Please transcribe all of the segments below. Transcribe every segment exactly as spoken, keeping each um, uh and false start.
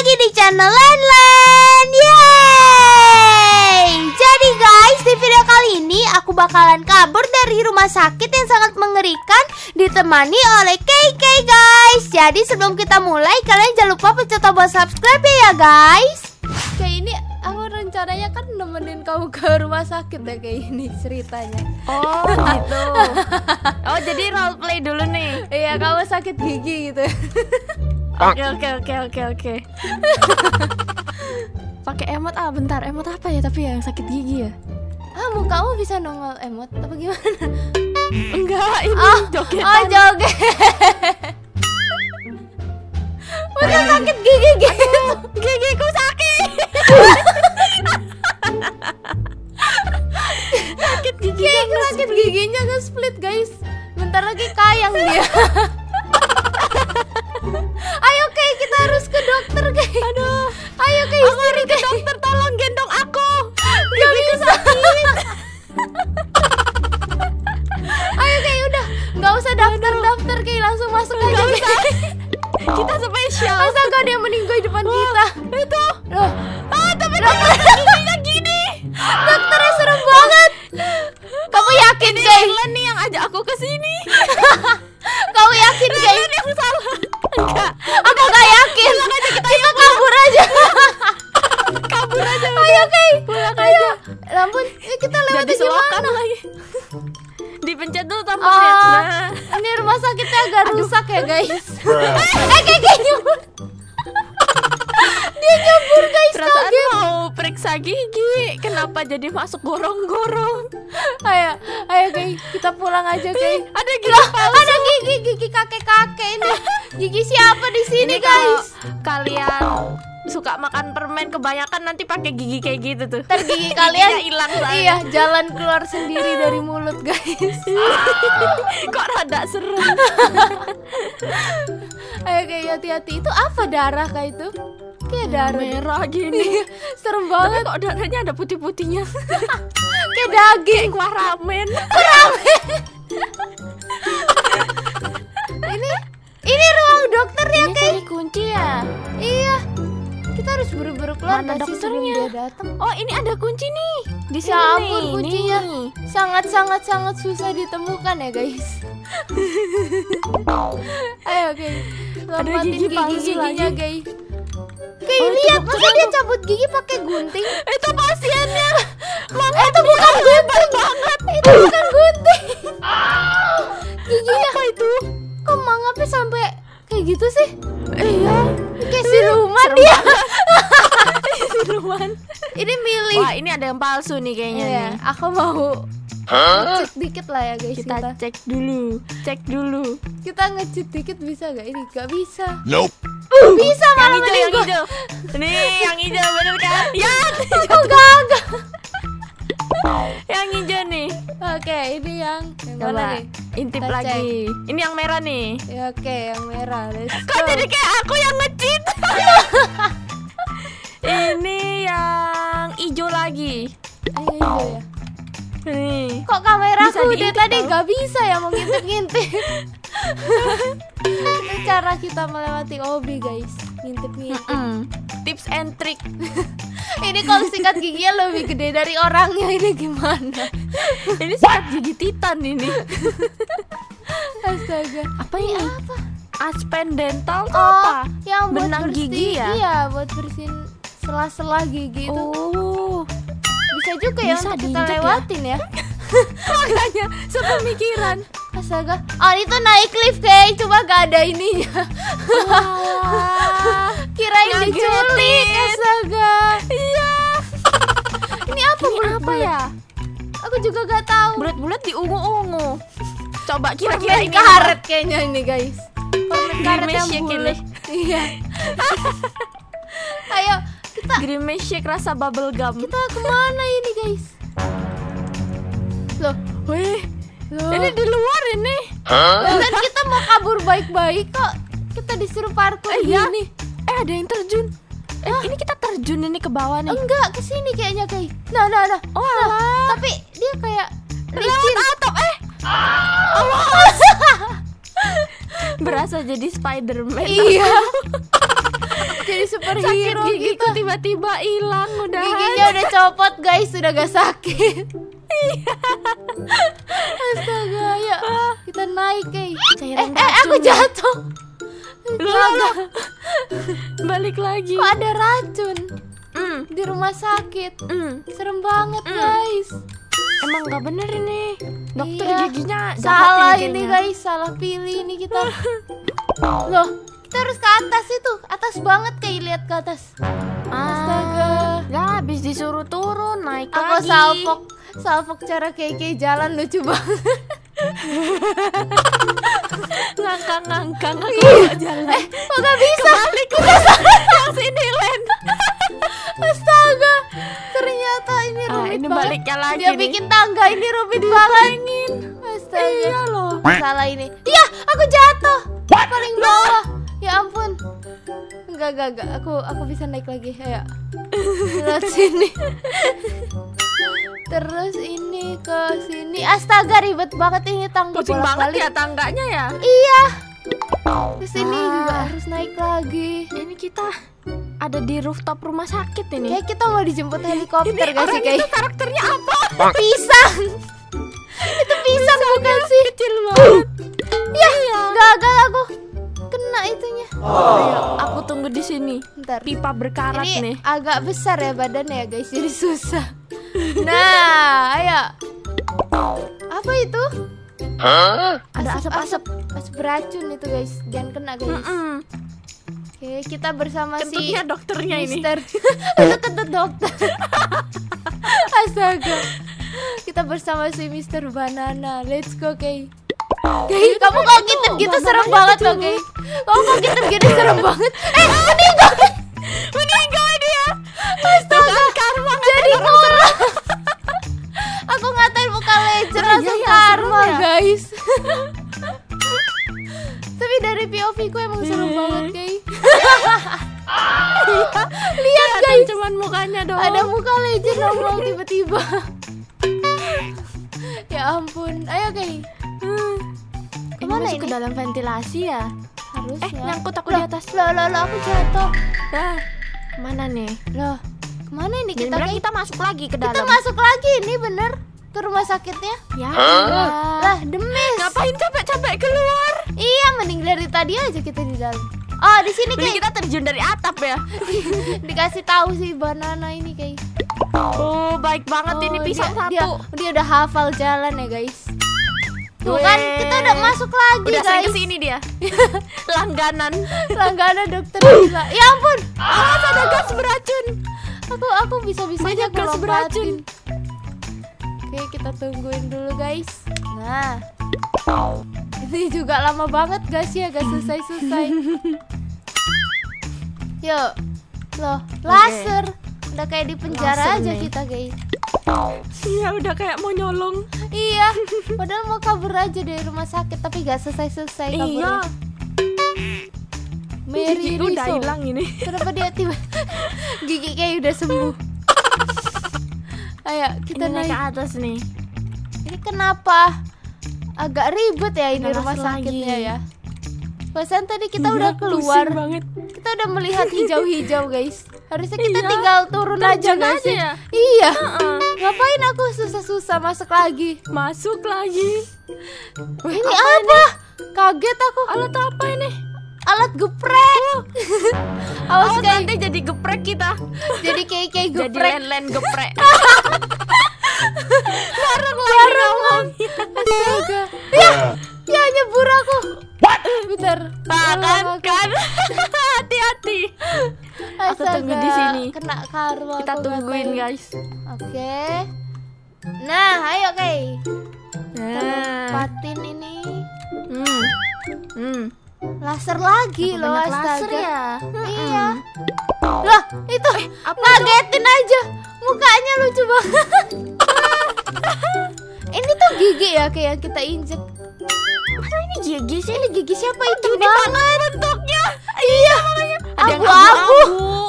lagi di channel LenLen. Yeay! Jadi guys, di video kali ini aku bakalan kabur dari rumah sakit yang sangat mengerikan ditemani oleh KeiKei guys. Jadi sebelum kita mulai, kalian jangan lupa pencet tombol subscribe ya guys. Kayak ini aku rencananya kan nemenin kamu ke rumah sakit deh kayak ini ceritanya. Oh gitu. Oh jadi role play dulu nih. Iya, kamu sakit gigi gitu. Oke oke oke oke oke. Pakai emot ah bentar. Emot apa ya tapi yang sakit gigi ya? Ah mau kamu bisa nongol emot apa gimana? Enggak ini oh, jogetan. Oh joget. Udah sakit gigi gitu. Gigiku sakit. Sakit gigi. Gigiku sakit giginya nge-split guys. Bentar lagi kayang dia. Ayo Kei, kita harus ke dokter Kei. Aduh, ayo Kei, aku harus ke dokter, tolong gendong aku. Gak bisa. Ayo Kei, udah, nggak usah daftar daftar Kei, langsung masuk aja bisa. Kita spesial. Masa gak ada yang meninggal di depan kita? Itu. Loh, ah tapi dokter giginya gini. Dokternya serem banget. Kamu yakin Kei? LenLen nih yang ajak aku ke sini. Kamu yakin Kei? LenLen yang salah. Enggak, aku gak yakin. Aja, kita kita kabur aja. Kabur aja. Ayo Kei, pulang aja. Ampun, kita lewat gimana lagi? Dipencet dulu tampaknya. Oh, nah. Ini rumah sakitnya agak aduh rusak ya guys. Eh Kei, Kei nyebur. Dia nyebur guys. Perasaan mau periksa gigi, kenapa jadi masuk gorong-gorong? Ayo, ayo Kei, kita pulang aja Kei. Ada gigi palsu. Ada gigi gigi kakek-kakek ini. Gigi siapa di sini guys? Kalian suka makan permen kebanyakan nanti pakai gigi kayak gitu tuh. Ntar gigi kalian hilang. Iya, jalan keluar sendiri dari mulut guys. Kok rada seru. Ayo Kei, hati-hati. Itu apa darah kayak itu? Kayak darah merah gini. Serem banget. Tapi kok darahnya ada putih-putihnya. Kayak daging kuah ramen. Ramen. Ini Ini ruang dokter ya, Kei? Ini kunci ya? Iya. Kita harus buru-buru keluar dari sini sebelum dia datang. Oh, ini ada kunci nih. Di sini. Ya ampun, kuncinya sangat-sangat sangat susah ditemukan ya, guys. Ayo, Kei. Lepasin gigi giginya, Kei. Kei, lihat, masa dia cabut gigi pakai gunting? Itu pasiennya. Eh, itu bukan gunting banget. Itu bukan gunting. Giginya apa itu? Kok mangapnya sampai kayak gitu sih? Iya, kayak siluman dia. Siluman. Ini milih. Wah, ini ada yang palsu nih kayaknya. Iya, nih. Aku mau huh? Cek dikit lah ya guys. Kita, kita cek dulu, cek dulu. Kita ngecek dikit bisa gak? Ini gak bisa. Nope. Uh, bisa malah yang hijau, yang hijau. Nih, yang hijau bener kan? Ya, kok gagal. Yang hijau nih. Oke, ini yang yang mana nih? Intip lagi. Ini yang merah nih. Ya, oke, yang merah. Let's go. Kok jadi kayak aku yang nge-cheat? Ini yang hijau lagi. Ayo hijau ya. Nih. Kok kameraku udah tadi nggak bisa ya mau ngintip-ngintip. Itu cara kita melewati hobi guys. Ngintip-ngintip. Mm-mm. Tips and trick. Ini kalau sikat giginya lebih gede dari orangnya ini gimana? Ini sikat gigi titan ini. Astaga. Apa ini? Ini apa? Aspen dental oh, apa? Yang buat benang bersihin, gigi ya? Iya, buat bersihin sela-sela gigi itu. Oh. Bisa juga ya bisa untuk kita lewatin ya. Makanya sepemikiran. Astaga. Oh itu naik lift guys, cuma gak ada ininya. Kirain diculik. Astaga. Iya. Ini apa ini bulet, apa bulet ya? Aku juga gak tahu. Bulat-bulat di ungu-ungu. Coba kira-kira ini karet kayaknya ini guys. Permen karet yang bulat. Iya. Ayo kita. Green milkshake rasa bubble gum. Kita kemana ini guys? Loh, weh. Loh. Ini di luar ini. Huh? Dan kita mau kabur baik-baik kok kita disuruh parkur eh, gini. Ya? Eh ada yang terjun. Eh, ini kita terjun ini ke bawah nih. Enggak, ke sini kayaknya, Kei. Nah, nah, nah. Oh, nah, tapi dia kayak licin atap eh. Allah. Berasa jadi Spider-Man. Iya. Jadi superhero sakit gitu, tiba-tiba hilang -tiba udah. Giginya udah copot guys, sudah gak sakit. Iya. Astaga, ya kita naik guys. Eh, eh, eh aku jatuh. Loh, balik lagi. Kok ada racun? Mm. Di rumah sakit. Mm. Serem banget mm. guys. Emang gak bener ini. Dokter iya. giginya salah ini guys, salah pilih ini kita. Loh, kita harus ke atas itu. Atas banget kayak lihat ke atas. Astaga. Ya habis disuruh turun naik lagi. Aku salfok, salfok cara Keikei jalan lucu banget. Ngangkang-ngangkang aku jalan. Eh, kok gak bisa? Kita salah sini, Len. Astaga, ternyata ini rumit ah, ini banget. Baliknya lagi dia nih. Bikin tangga ini rumit banget. Astaga. Iya loh. Salah ini. Ya, aku jatuh. What? Paling bawah. Ya ampun. Enggak, enggak, enggak. Aku aku bisa naik lagi. Ayo. Terus sini. Terus ini ke sini. Astaga, ribet banget ini tangga. Pusing banget ya tangganya ya. Iya. Terus ini ah. juga harus naik lagi. Ini kita ada di rooftop rumah sakit ini. Kayak kita mau dijemput helikopter ini gak sih, guys? Itu karakternya apa? Pisang. Itu pisang bukan sih? Kecil banget. Ya, gagal aku. Kena itunya. Oh. Ayo, aku tunggu di sini. Bentar. Pipa berkarat ini nih. Agak besar ya badannya ya, guys. Jadi susah. Nah, ayo. Apa itu? Hah? Ada asap-asap. Asap beracun itu, guys. Jangan kena, guys. Mm -mm. Oke, kita bersama kentutnya si dokternya Mister ini. Itu kentut dokter. Astaga. Kita bersama si Mister Banana. Let's go, Kei. Kei, kamu kok gitu gitu serem banget loh, Kei. Kamu kok gitu gini serem banget. Eh, meninggal. Meninggal dia. Astaga, karma jadi kurang. Aku ngatain bukan lecet langsung karma, guys. Tapi dari P O V ku emang seru banget, Kei. Lihat guys, cuman mukanya doang. Ada muka legend nongol tiba-tiba. Ya ampun. Ayo Kei. Kemana ini? Masuk ke dalam ventilasi ya? Harusnya. Eh, nyangkut aku di atas. Loh, loh, loh, aku jatuh. Nah, kemana nih? Loh, kemana ini kita? Kita masuk lagi ke dalam. Kita masuk lagi, ini bener ke rumah sakitnya? Ya. Lah, demes. Ngapain capek-capek keluar? Iya, mending dari tadi aja kita di dalam. Oh, di sini kayak kita terjun dari atap ya. Dikasih tahu sih banana ini kayak. Oh, baik banget oh, ini pisang dia, satu. Dia, dia udah hafal jalan ya, guys. Tuh kan kita udah masuk lagi, udah guys. Udah sering kesini dia. Langganan. Langganan dokter gila. Ya ampun. Ah, oh, ada gas beracun. Aku aku bisa-bisanya gas beracun. Oke, kita tungguin dulu, guys. Nah. Ini juga lama banget guys ya, gak selesai-selesai. Yuk. Loh, laser. Okay. Udah kayak di penjara laser aja nih kita guys. Iya udah kayak mau nyolong. Iya, padahal mau kabur aja dari rumah sakit. Tapi gak selesai-selesai kabur. Iya. Mary Rizzo udah hilang ini. Kenapa dia tiba Gigi kayak udah sembuh. Ayo kita ini naik ke atas nih. Ini kenapa agak ribet ya ini rumah sakitnya ya. Pasan tadi kita iya, udah keluar. Kita udah melihat hijau-hijau guys. Harusnya kita iya, tinggal turun aja guys. Aja ya? Iya. Uh-uh. Ngapain aku susah-susah masuk lagi? Masuk lagi. Wih, ini apa? apa? Ini? Kaget aku. Alat apa ini? Alat geprek. Oh. Awas oh, nanti jadi geprek kita. Jadi Keikei geprek. Jadi LenLen geprek. Bareng lari ngomong. Astaga. Ya, ya nyebur aku. Bentar. Kan. Hati-hati. Aku tunggu di sini. Kena karma. Kita tungguin guys. Oke. Okay. Nah, ayo Kei. Nah, patin ini. Hmm. Hmm. Laser lagi loh, astaga. Ya? Hmm. Iya. Loh, itu eh, ngagetin aja. Mukanya lucu banget. Ini tuh gigi ya kayak kita injek. Masa ini gigi sih? Ini gigi siapa itu? Gini banget bentuknya. Iya. Abu-abu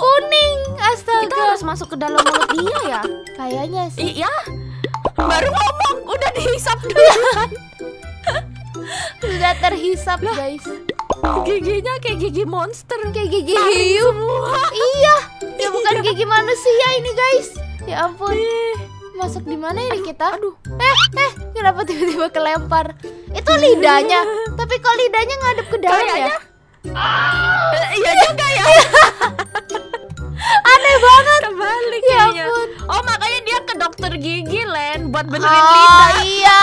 kuning. Astaga. Kita harus masuk ke dalam mulut dia ya. Kayaknya sih. Iya. Baru ngomong udah dihisap duluan. Sudah terhisap guys. Giginya kayak gigi monster, kayak gigi hiu. Iya, ya bukan gigi manusia ini guys. Ya ampun, masuk di mana ini kita? Aduh, eh eh kenapa tiba-tiba kelempar? Itu lidahnya, tapi kok lidahnya ngadep ke dalam ya? Iya juga ya. Aneh banget. Kebalik ya ampun. Oh makanya dia ke dokter gigi Len buat benerin oh, lidah. Iya,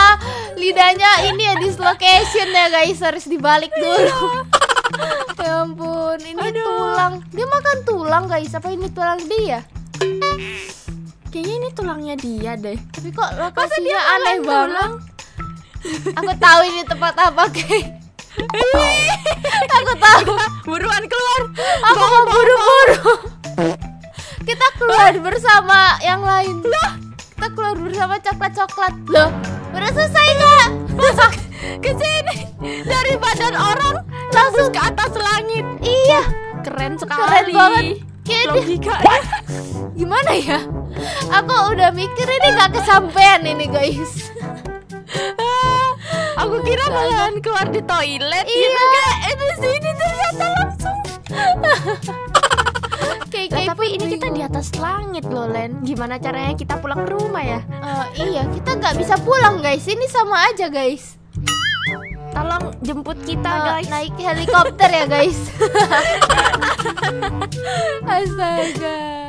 lidahnya ini ya dislocation ya guys, harus dibalik dulu. Ya ampun, ini aduh, tulang. Dia makan tulang guys. Apa ini tulang dia? Kayaknya ini tulangnya dia deh. Tapi kok lokasinya aneh banget. Aku tahu ini tempat apa guys. Aku tahu. Buruan keluar. Aku mau buru-buru. Kita keluar bersama yang lain. Loh, kita keluar bersama coklat-coklat. Loh, udah selesai gak? Masuk ke sini. Dari badan orang langsung ke atas langit. Iya, keren sekali. Keren banget. Logikanya gimana ya? Aku udah mikir ini gak kesampean ini guys. Aku kira malahan keluar di toilet. Iya, gitu, itu sini ternyata langsung. Kayak nah, tapi ini kita di atas langit loh Len. Gimana caranya kita pulang ke rumah ya? Uh, iya, kita nggak bisa pulang guys. Ini sama aja guys. Tolong jemput kita uh, guys. Naik helikopter ya guys. Astaga.